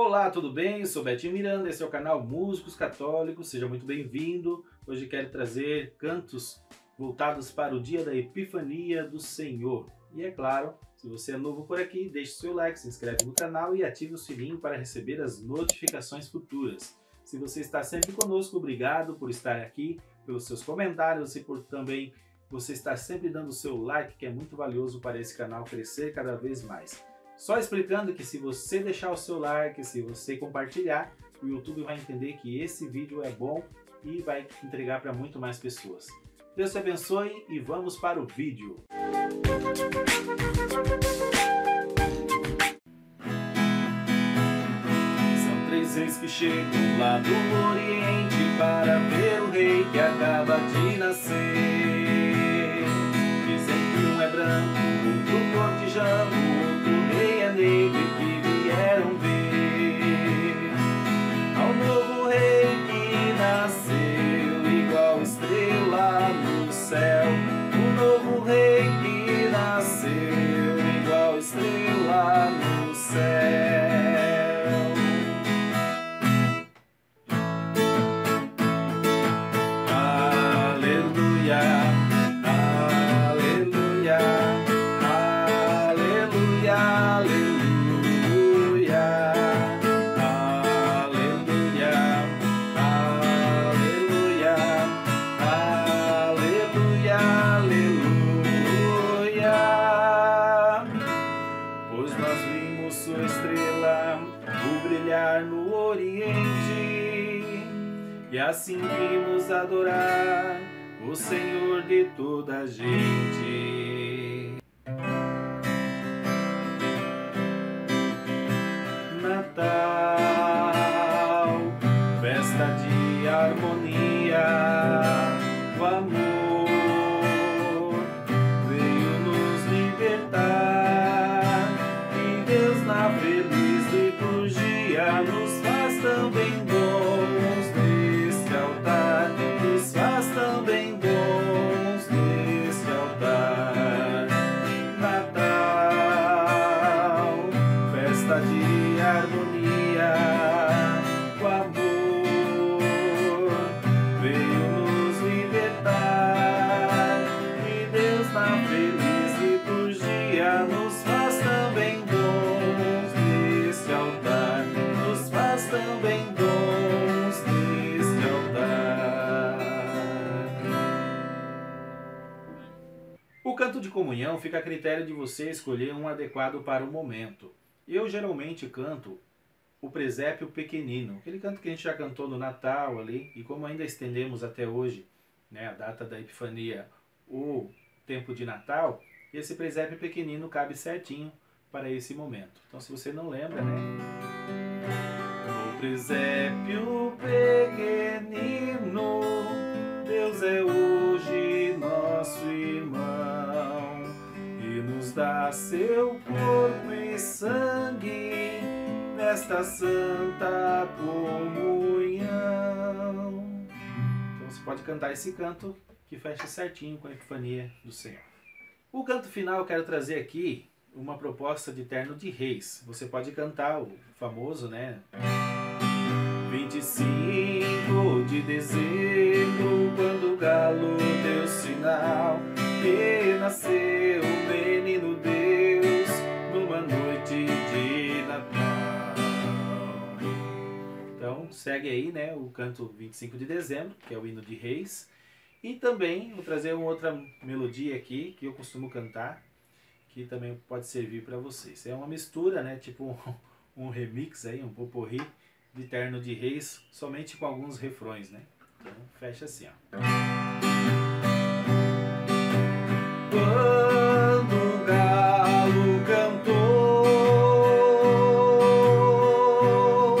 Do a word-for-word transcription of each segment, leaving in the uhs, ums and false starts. Olá, tudo bem? Eu sou Betinho Miranda, esse é o canal Músicos Católicos, seja muito bem-vindo. Hoje quero trazer cantos voltados para o dia da Epifania do Senhor. E é claro, se você é novo por aqui, deixe seu like, se inscreve no canal e ative o sininho para receber as notificações futuras. Se você está sempre conosco, obrigado por estar aqui, pelos seus comentários e por também você estar sempre dando o seu like, que é muito valioso para esse canal crescer cada vez mais. Só explicando que se você deixar o seu like, se você compartilhar, o YouTube vai entender que esse vídeo é bom e vai entregar para muito mais pessoas. Deus te abençoe e vamos para o vídeo. São três reis que chegam lá do Oriente para ver o rei que acaba de nascer. Dizem que um é branco, outro cortijano, outro rei é negro e que vieram ver ao novo rei que nasceu igual estrela no céu. O novo rei que nasceu igual estrela no céu. Aleluia. No Oriente, e assim vimos adorar o Senhor de toda a gente. Natal, festa de harmonia, o amor veio nos libertar, e Deus na feliz liturgia nos faz também bons nesse altar, nos faz também bons nesse altar. Natal, festa de harmonia, o amor veio nos libertar, e Deus na feliz liturgia nos faz também bons nesse altar. Também bons nesse altar. O canto de comunhão fica a critério de você escolher um adequado para o momento. Eu geralmente canto o presépio pequenino, aquele canto que a gente já cantou no Natal ali, e como ainda estendemos até hoje, né, a data da Epifania, o tempo de Natal, esse presépio pequenino cabe certinho para esse momento. Então se você não lembra, né? Presépio pequenino, Deus é hoje nosso irmão, e nos dá seu corpo e sangue nesta santa comunhão. Então você pode cantar esse canto que fecha certinho com a Epifania do Senhor. O canto final eu quero trazer aqui uma proposta de terno de reis. Você pode cantar o famoso, né? vinte e cinco de dezembro, quando o galo deu sinal que nasceu o menino Deus numa noite de Natal. Então segue aí, né, o canto vinte e cinco de dezembro, que é o hino de reis. E também vou trazer uma outra melodia aqui que eu costumo cantar, que também pode servir para vocês. É uma mistura, né, tipo um, um remix aí, um poporri de terno de reis, somente com alguns refrões, né? Então fecha assim, ó. Quando o galo cantou,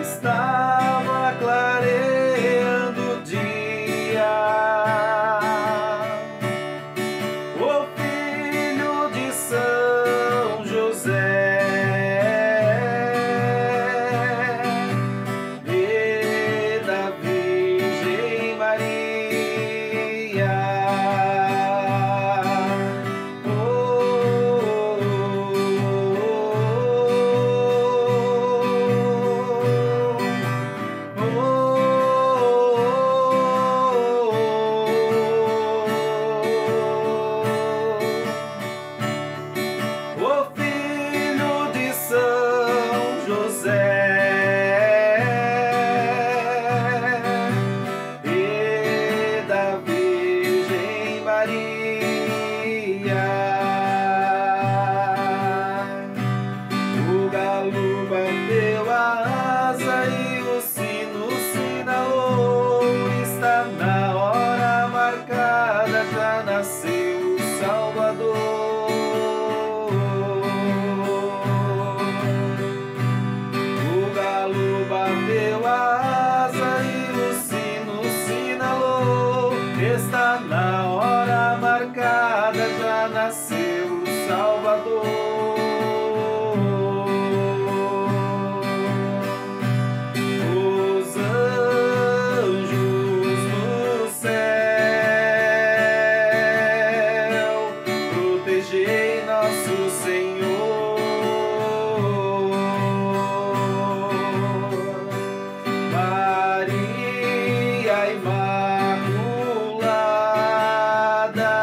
estava clareando o dia. O filho de São José Maria José e da Virgem Maria. O galo bateu a asa e o sino sinalou, está na hora marcada, já nasceu o Salvador. Bateu a asa e o sino sinalou, está na hora marcada, já nasceu o Salvador. Os anjos no céu, protegei nosso Senhor. Maria Imaculada,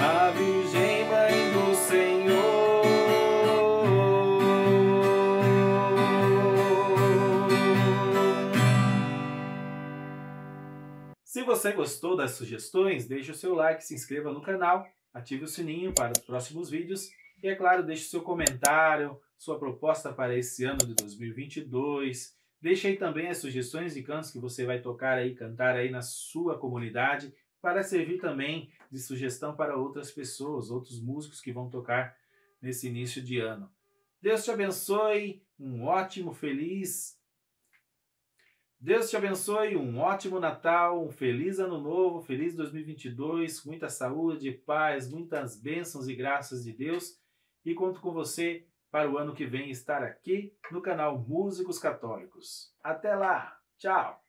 a Virgem Mãe do Senhor. Se você gostou das sugestões, deixe o seu like, se inscreva no canal, ative o sininho para os próximos vídeos e, é claro, deixe o seu comentário, sua proposta para esse ano de dois mil e vinte e dois. Deixe aí também as sugestões de cantos que você vai tocar aí, cantar aí na sua comunidade, para servir também de sugestão para outras pessoas, outros músicos que vão tocar nesse início de ano. Deus te abençoe, um ótimo, feliz... Deus te abençoe, um ótimo Natal, um feliz Ano Novo, feliz dois mil e vinte e dois, muita saúde, paz, muitas bênçãos e graças de Deus. E conto com você para o ano que vem estar aqui no canal Músicos Católicos. Até lá! Tchau!